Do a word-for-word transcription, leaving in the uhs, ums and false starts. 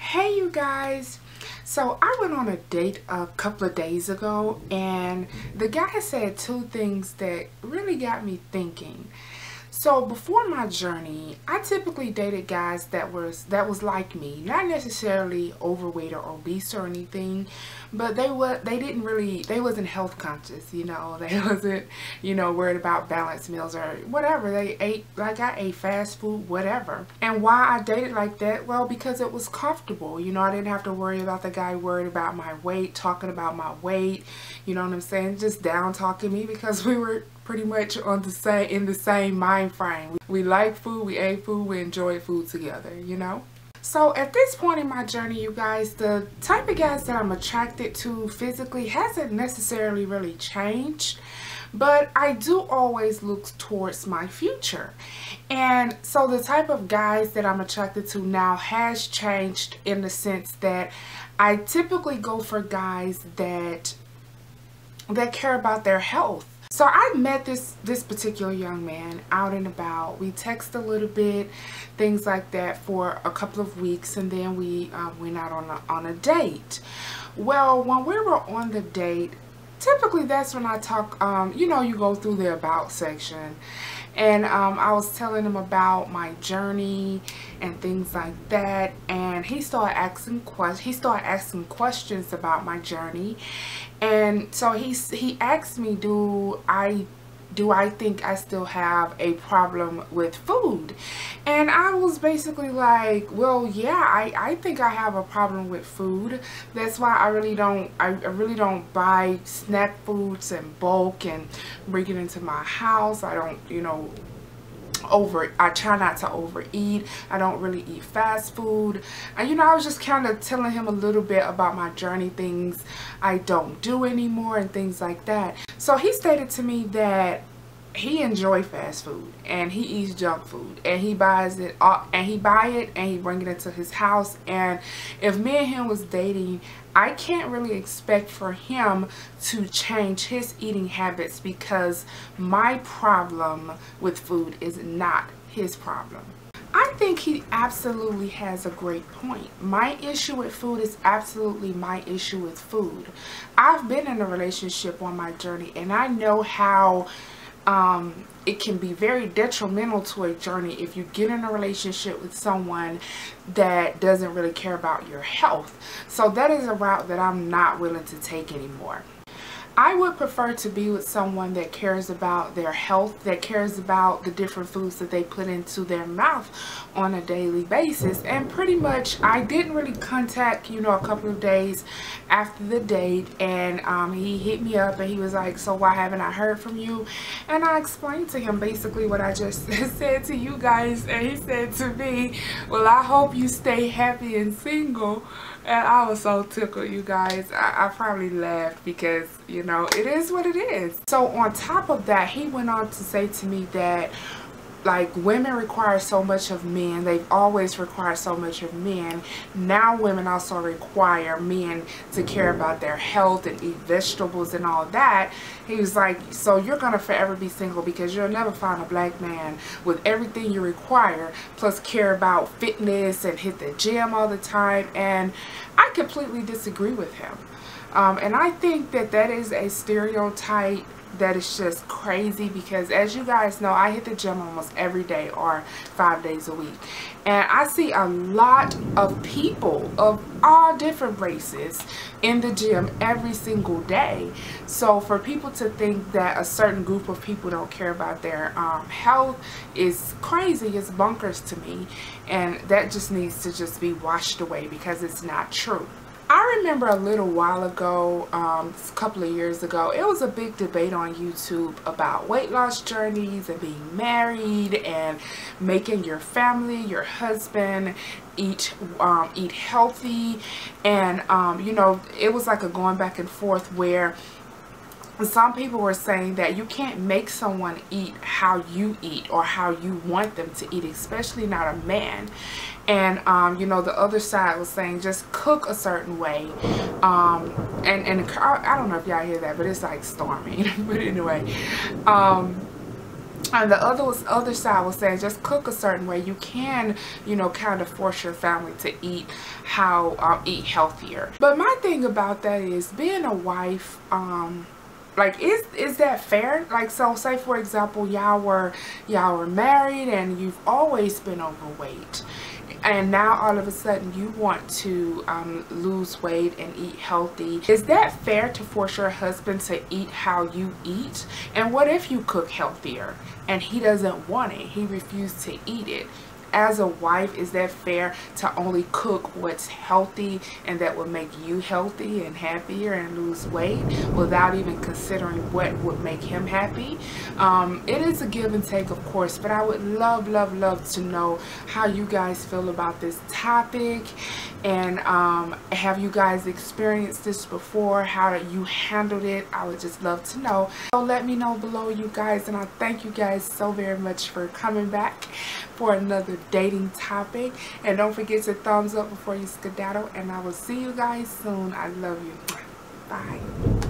Hey you guys, so I went on a date a couple of days ago and the guy said two things that really got me thinking. So before my journey, I typically dated guys that was that was like me, not necessarily overweight or obese or anything, but they were they didn't really they wasn't health conscious, you know, they wasn't, you know, worried about balanced meals or whatever. They ate like I ate fast food, whatever. And why I dated like that? Well, because it was comfortable, you know, I didn't have to worry about the guy worried about my weight, talking about my weight, you know what I'm saying? Just down talking me because we were pretty much on the same in the same mind frame. We, we like food, we ate food, we enjoyed food together, you know. So at this point in my journey, you guys, the type of guys that I'm attracted to physically hasn't necessarily really changed, but I do always look towards my future. And so the type of guys that I'm attracted to now has changed in the sense that I typically go for guys that that care about their health. So I met this this particular young man out and about. We texted a little bit, things like that, for a couple of weeks, and then we um, went out on a, on a date. Well, when we were on the date, typically that's when I talk, um, you know, you go through the about section. And um, I was telling him about my journey and things like that, and he started asking questions. He started asking questions about my journey, and so he he asked me, "Do I do I think I still have a problem with food?" And I was basically like, "Well, yeah, I I think I have a problem with food. That's why I really don't I, I really don't buy snack foods in bulk and bring it into my house. I don't, you know." over I try not to overeat. I don't really eat fast food. And you know, I was just kind of telling him a little bit about my journey, things I don't do anymore and things like that. So he stated to me that he enjoy fast food and he eats junk food and he buys it all, and he buy it and he bring it into his house. And if me and him was dating, I can't really expect for him to change his eating habits because my problem with food is not his problem. I think he absolutely has a great point. My issue with food is absolutely my issue with food. I've been in a relationship on my journey and I know how Um, it can be very detrimental to a journey if you get in a relationship with someone that doesn't really care about your health. So that is a route that I'm not willing to take anymore. I would prefer to be with someone that cares about their health, that cares about the different foods that they put into their mouth on a daily basis. And pretty much I didn't really contact, you know, a couple of days after the date, and um, he hit me up and he was like, "So why haven't I heard from you?" And I explained to him basically what I just said to you guys, and he said to me, "Well, I hope you stay happy and single." And I was so tickled, you guys. I, I probably laughed because, you know, it is what it is. So on top of that, he went on to say to me that, like, women require so much of men. They've always required so much of men. Now women also require men to care about their health and eat vegetables and all that. He was like, "So you're gonna forever be single because you'll never find a black man with everything you require, plus care about fitness and hit the gym all the time." And I completely disagree with him. Um, and I think that that is a stereotype that is just crazy because, as you guys know, I hit the gym almost every day or five days a week, and I see a lot of people of all different races in the gym every single day. So for people to think that a certain group of people don't care about their um, health is crazy. It's bonkers to me, and that just needs to just be washed away because it's not true. I remember a little while ago, um, a couple of years ago, it was a big debate on YouTube about weight loss journeys and being married and making your family, your husband, eat um, eat healthy. And, um, you know, it was like a going back and forth where some people were saying that you can't make someone eat how you eat or how you want them to eat, especially not a man. And, um, you know, the other side was saying just cook a certain way. Um, and, and I don't know if y'all hear that, but it's like storming. But anyway, um, And the other other side was saying just cook a certain way. You can, you know, kind of force your family to eat how um, eat healthier. But my thing about that is being a wife, um, like is is that fair? Like, so say for example, y'all were y'all were married and you've always been overweight, and now all of a sudden you want to um, lose weight and eat healthy. Is that fair to force your husband to eat how you eat? And what if you cook healthier and he doesn't want it? He refused to eat it. As a wife, is that fair to only cook what's healthy and that will make you healthy and happier and lose weight without even considering what would make him happy? Um, it is a give and take, of course, but I would love, love, love to know how you guys feel about this topic. And um, have you guys experienced this before? How you handled it? I would just love to know. So let me know below, you guys, and I thank you guys so very much for coming back for another dating topic. And don't forget to thumbs up before you skedaddle, and I will see you guys soon. I love you. Bye.